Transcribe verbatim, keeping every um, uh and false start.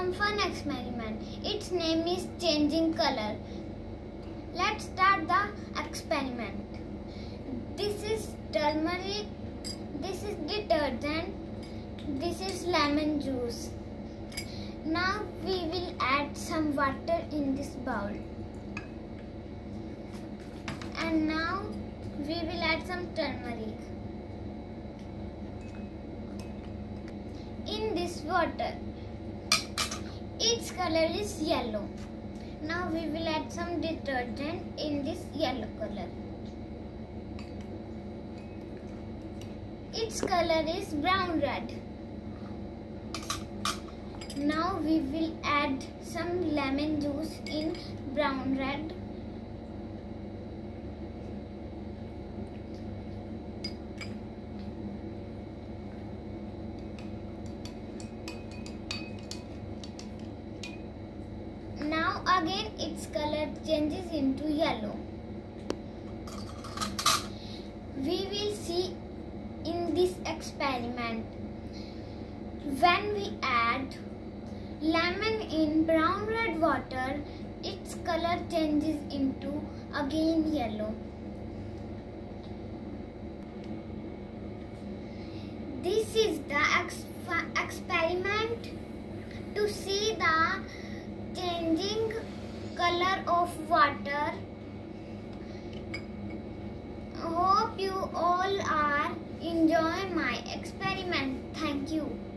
some fun experiment. Its name is changing color. Let's start the experiment. This is turmeric, this is detergent, this is lemon juice. Now we will add some water in this bowl. And now we will add some turmeric. In this water, its color is yellow. Now we will add some detergent in this yellow color. Its color is brown red. Now we will add some lemon juice in brown red. Now again its color changes into yellow. We will see in this experiment when we add lemon in brown red water, its color changes into again yellow. This is the ex experiment to see the changing color of water. Hope you all are enjoying my experiment. Thank you.